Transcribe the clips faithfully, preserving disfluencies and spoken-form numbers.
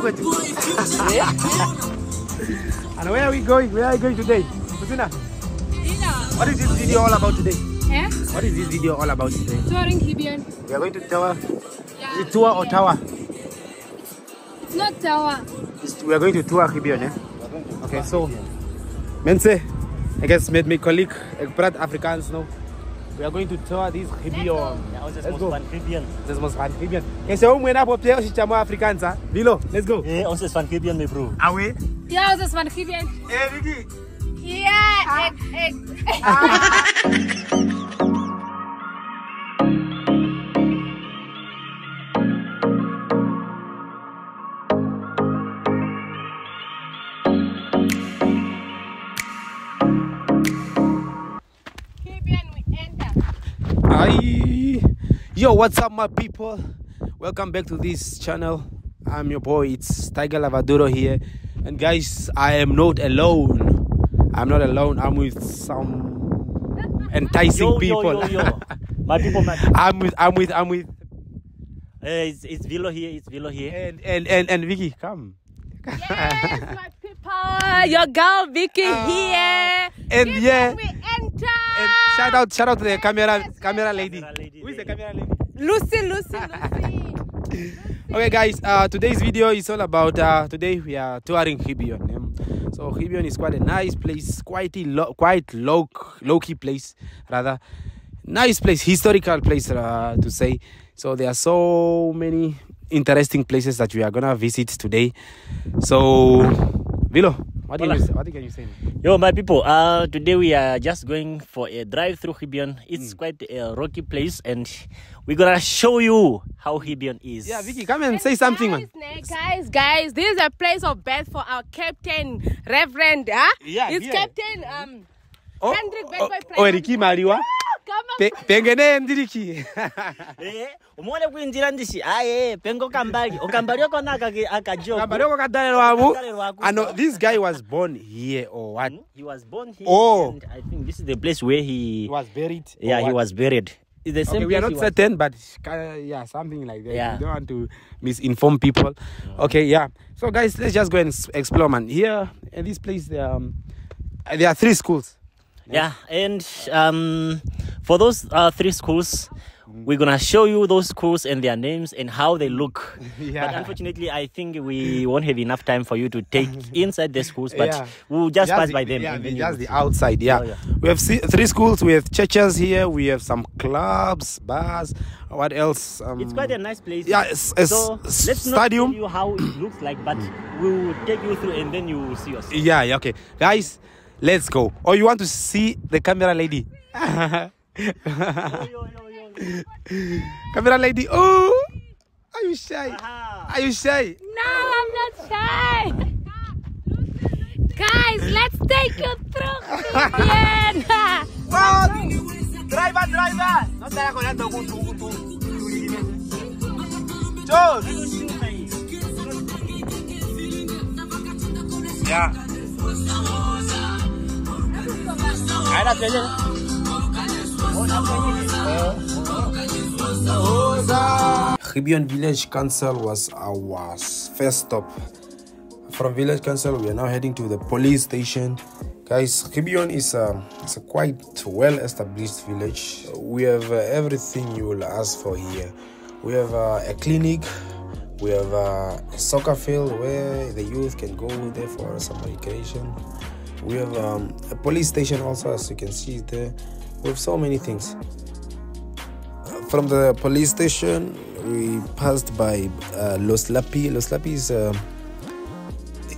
chocolate. And where are we going? Where are we going today? Husina? What is this video all about today? Eh? What is this video all about today? Touring Kibian. We are going to tower. Yeah. Is it tour or yeah. tower? It's not tower. It's, we are going to tour Kibian, eh? Okay, so Mense, I guess made me colleague, I prat Afrikaans now. We are going to tour this Kibian. This is most fun Kibian. This is most fun Kibian. Can say we na pop there, Shichamo Afrikaans, ah? Bilo, let's go. Eh, this is fun Kibian, my bro. Are we? Yeah, this is fun Kibian. Eh, Ricky. Yeah, egg, egg. Yo, what's up my people? Welcome back to this channel. I'm your boy, it's Tiger Lavaduro here. And guys, I am not alone. I'm not alone, I'm with some enticing yo, people. Yo, yo, yo. My people, my people. I'm with, I'm with, I'm with. Uh, it's, it's Vilo here, it's Vilo here. And, and, and, and Vicky, come. Yes, my people, your girl Vicky uh, here. And Vicky, yeah. We enter. And shout out, shout out to the yes, camera, yes, camera lady. Camera lady. Who is the camera lady? Lucy, Lucy, Lucy. Lucy. Okay, guys. Uh, today's video is all about. Uh, today we are touring Kibian. Um, so Kibian is quite a nice place, quite lo quite low, low key place, rather nice place, historical place uh, to say. So there are so many interesting places that we are gonna visit today. So, Vilo. What can, you, what can you say? Yo, my people, uh, today we are just going for a drive through Kibian. It's mm. quite a rocky place and we're going to show you how Kibian is. Yeah, Vicky, come and, and say guys, something, man. Guys, guys, this is a place of birth for our captain, Reverend. Huh? Yeah, it's yeah. Captain um, oh, Hendrik oh, Bedford oh, oh, Ricky Mariwa. Pengene ndiriki. Eh, umone kuindira ndishi. Ah eh, pengo kambali. Okambali okona akajoko. Okambali okadalelwa abu. Ano this guy was born here or what? He was born here oh. and I think this is the place where he, he was buried. Yeah, what? He was buried. It's the same okay, we are not certain but uh, yeah, something like that. Yeah. We don't want to misinform people. Yeah. Okay, yeah. So guys, let's just go and explore, man. Here in this place there um, there are three schools. Yeah, and um, for those uh, three schools, we're going to show you those schools and their names and how they look. Yeah. But unfortunately, I think we won't have enough time for you to take inside the schools, but yeah. we'll just, just pass the, by them. Yeah, and just the outside, yeah. Oh, yeah. We have three schools, we have churches here, we have some clubs, bars, what else? Um, it's quite a nice place. Yeah, it's, it's so let's stadium. Not tell you how it looks like, but we'll take you through and then you will see yourself. Yeah, yeah, okay. Guys, let's go. Or oh, you want to see the camera lady? Camera lady, oh! Are you shy? Are you shy? No, I'm not shy. Guys, let's take you through Kibian. Oh, driver, driver. No te hagas corriendo, gutu, gutu. Chos. Yeah. I don't know. Kibian Village Council was our first stop. From Village Council, we are now heading to the police station. Guys, Kibian is a, it's a quite well-established village. We have uh, everything you will ask for here. We have uh, a clinic. We have uh, a soccer field where the youth can go there for some recreation. We have um, a police station also, as you can see there. We have so many things. From the police station, we passed by uh, Los Lapi. Los Lapi is a,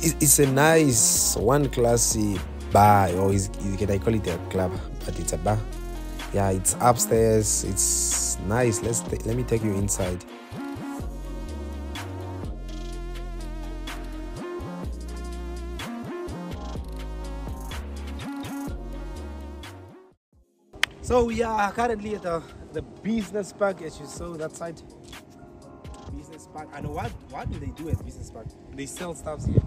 it's a nice one classy bar, or is, can I call it a club? But it's a bar. Yeah, it's upstairs. It's nice. Let's let me take you inside. So we are currently at the, the business park, as you saw that side. Business park. And what what do they do at business park? They sell stuff here.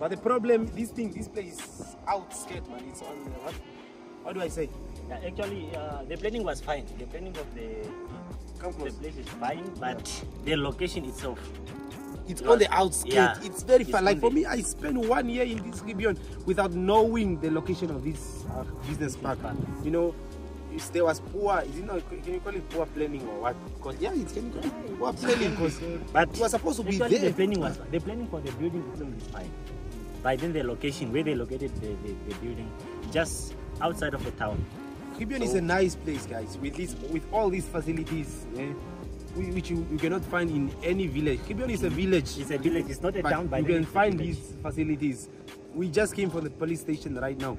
But the problem, this thing, this place is outskirt, man. It's on uh, what? What do I say? Yeah, actually, uh, the planning was fine. The planning of the, the place is fine, but yeah. the location itself It's on the outskirts. Yeah, it's very far. Like for me, I spent one year in this region without knowing the location of this uh, business park. You know, if there was poor, is it not, can you call it poor planning or what? Because yeah, it's can you call it poor planning because but it was supposed to be there. The planning was the planning for the building itself is fine. But then the location where they located the, the, the building, just outside of the town. Kibion so, is a nice place, guys, with this with all these facilities. Eh? Which you, you cannot find in any village. Kibion is a village. It's a village. It's not a town. By you can find village. These facilities. We just came from the police station right now.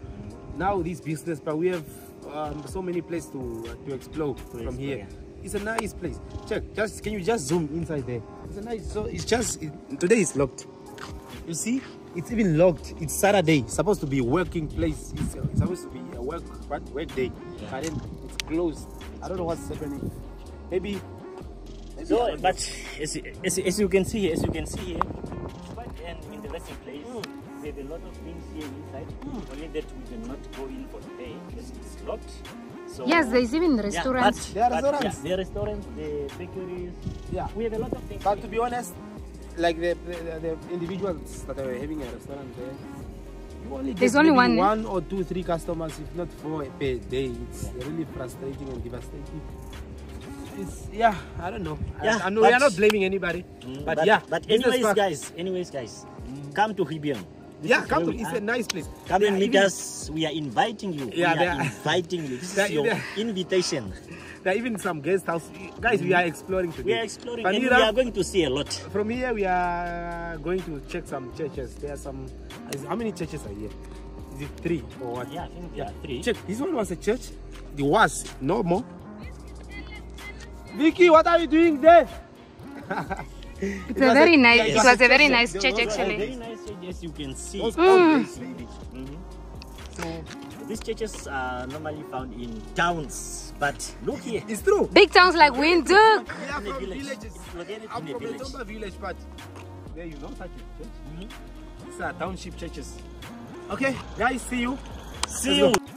Now this business, but we have um, so many places to uh, to explore to from explore, here. Yeah. It's a nice place. Check. Just can you just zoom inside there? It's a nice. So it's just it, today it's locked. You see, it's even locked. It's Saturday. It's supposed to be a working place. It's, uh, it's supposed to be a work but work day. Yeah. But then it's closed. I don't know what's happening. Maybe. So, but as, as, as you can see here, as you can see here, it's quite an interesting place. Mm. There's a lot of things here inside. Mm. Only that we do not go in for the day because it's locked. So, yes, there's even restaurants. Yeah, but, there are but, restaurants. Yeah, there are restaurants, the bakeries. Yeah, we have a lot of things. But to be honest, like the the, the individuals that are having a restaurant there, you only there's only one, one or two, three customers, if not four per day. It's yeah. really frustrating and devastating. It's, yeah, I don't know. Yeah, I, I know but, we are not blaming anybody. Mm, but, but yeah. But anyways, guys, anyways, guys, mm. come to Kibion. Yeah, come to. It's are. a nice place. Come and meet us. We are inviting you. Yeah, we are, are inviting you. This is your there. invitation. There are even some guest house. Guys, mm. we are exploring today. We are exploring. Panira, and we are going to see a lot. From here, we are going to check some churches. There are some. How many churches are here? Is it three or what? Yeah, I think there yeah. are three. Check. This one was a church. It was no more. Vicky, what are you doing there? It's it a very a, nice. It was, was a very nice church, church actually. Very nice church, as you can see. Mm. Mm-hmm. So these churches are normally found in towns, but look here. It's true. Big towns like Windhoek. We are from villages. I'm from a Tomba village, but there you don't touch it. Church. Mm-hmm. These are township churches. Okay, guys, see you. See Let's you. Go.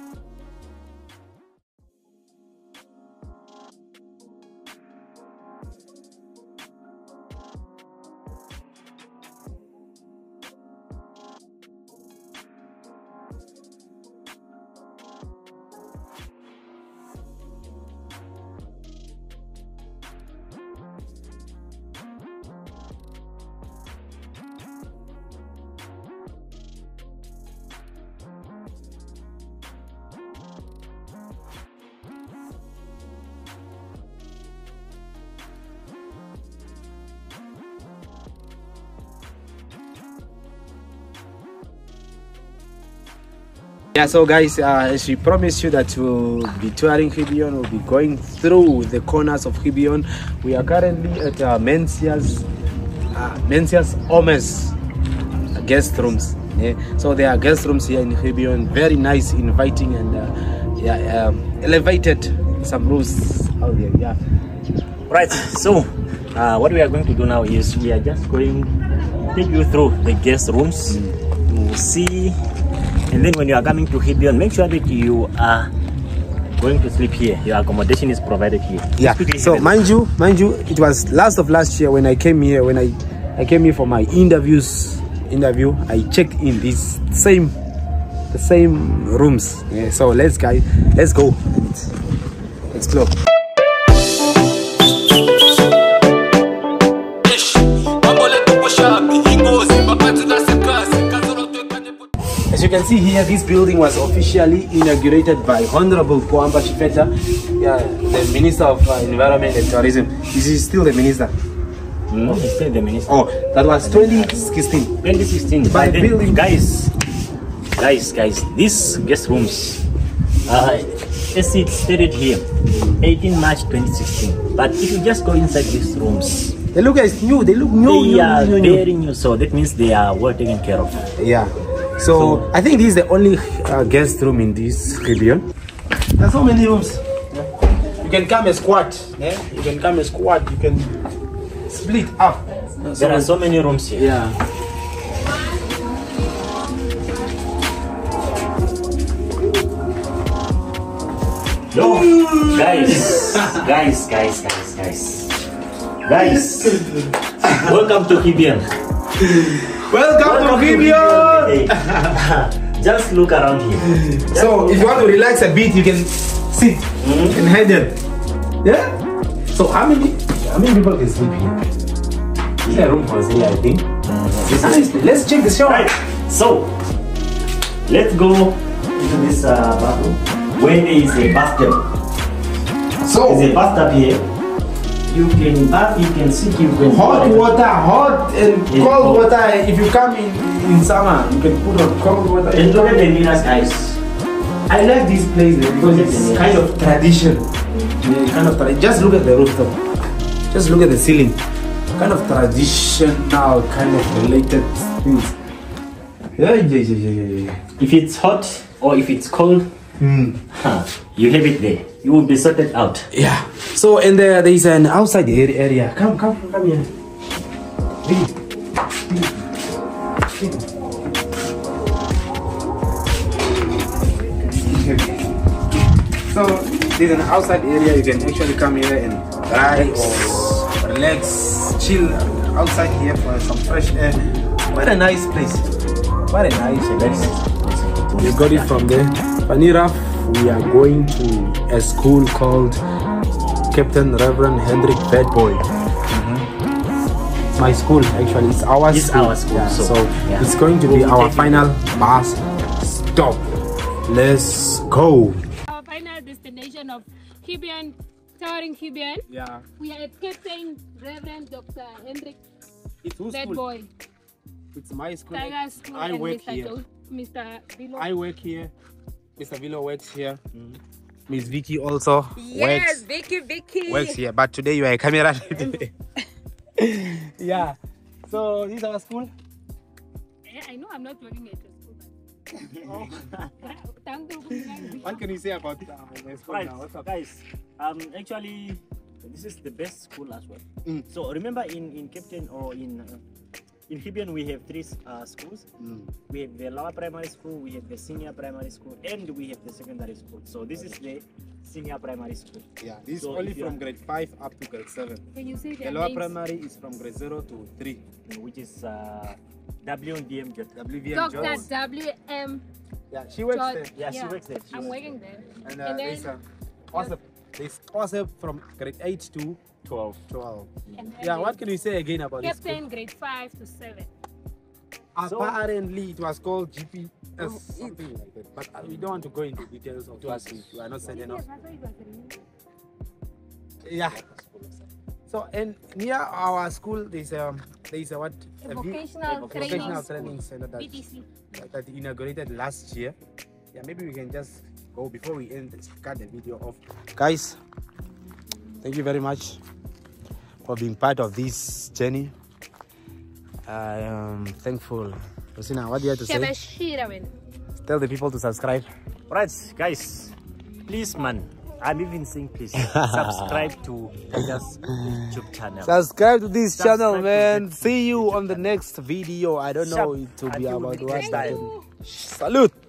Yeah, so guys, uh, as we promised you that we'll be touring Kibion, we'll be going through the corners of Kibion. We are currently at uh, Mencias, uh, Mencias Omes uh, guest rooms. Yeah. So there are guest rooms here in Kibion, very nice, inviting, and uh, yeah, um, elevated some rooms out there. Yeah. Right. So uh, what we are going to do now is we are just going to take you through the guest rooms mm. to see. And then when you are coming to Kibion, make sure that you are going to sleep here. Your accommodation is provided here. Yeah. So mind you, mind you, it was last of last year when I came here, when I, I came here for my interviews, interview, I checked in these same, the same rooms. Yeah, so let's guys, let's go and explore. As you can see here, this building was officially inaugurated by Honorable Kwamba Chifeta, yeah, the Minister of uh, Environment and Tourism. Is he still the Minister? No, he's still the Minister. Oh, that was twenty sixteen. twenty sixteen. By then, building... Guys, guys, guys, these guest rooms, uh, as it stated here, eighteenth March twenty sixteen. But if you just go inside these rooms, they look as new, they look new. They new, are new, new, very new, so that means they are well taken care of. Yeah. So, so I think this is the only uh, guest room in this Kibion. There's so many rooms. Yeah. You can come a squad. Yeah? You can come a squad. You can split up. There so are many. so many rooms here. Yeah. Yo, guys, guys, guys, guys, guys, guys. Welcome to Hibian. Welcome, Welcome to Hibian. Just look around here. Just so if you want to relax a bit, you can sit mm-hmm. and hide it. Yeah. So how many how many people can sleep here? Is there a room for sleep? I think. It's nice. Let's check the shower. Right. So let's go into this uh, bathroom. Where there is a bathtub. So there's a bathtub here. You can bath, you can sit, you can hot water, water hot and yeah, cold, cold water. If you come in, in summer, you can put on cold water. And look at the nearest ice. I like this place because it's kind of tradition. Yeah, kind of tradition. Just look at the rooftop. Just look at the ceiling. Kind of traditional, kind of related things. Yeah, yeah, yeah, yeah, yeah. If it's hot or if it's cold, mm. huh, you have it there. You will be sorted out. Yeah. So and there, there is an outside area. Come, come, come here. So there's an outside area. You can actually come here and relax, relax, chill outside here for some fresh air. What a nice place. What a nice place. You got it from there, Panira. We are going to a school called Captain Reverend Hendrik Bedboy. Mm-hmm. It's my school, actually. It's our it's school. Our school yeah, so, so yeah. It's going to be we'll our final bus stop. Let's go. Our final destination of Hibian, towering Hibian. Yeah. We are at Captain Reverend Doctor Hendrik Bedboy. It's my school. school I work Mister here. Jo Mister Bilo. I work here. Mister Vilo works here. Mm. Miss Vicky also yes, works. Yes, Vicky, Vicky. Works here, but today you are a camera. Yeah. So this is our school. Yeah, I know I'm not working at the school. What can you say about uh, the school right. now? What's up? Guys, um, actually, this is the best school as well. Mm. So remember, in in Captain or in. Uh, In Hibian, we have three uh, schools. Mm. We have the lower primary school, we have the senior primary school, and we have the secondary school. So this is the senior primary school. Yeah, this so is only from grade five up to grade seven. Can you say the lower names? Primary is from grade zero to three, which is uh, W D M George. W D M Doctor George. W M. Yeah, she works George. there. Yeah, yeah, she works there. She I'm works working there. there. And, uh, and there's uh, awesome. There's awesome from grade eight to twelve. twelve. And yeah, what can you say again about this? Captain grade five to seven. Apparently, so, it was called G P S, no, something like that. But uh, we don't want to go into details of what we are not saying enough. Yeah. So, and near our school, there's a um, there's a what? A vocational training, training center that, that, that inaugurated last year. Yeah, maybe we can just go before we end this, cut the video off, guys. Thank you very much for being part of this journey. I am thankful. Rosina, what do you have to say? Tell the people to subscribe. Alright, guys. Please, man. I'm even saying please. Subscribe to this YouTube channel. Subscribe to this subscribe channel, man. This See you on the next video. I don't know it to be about what. Salute.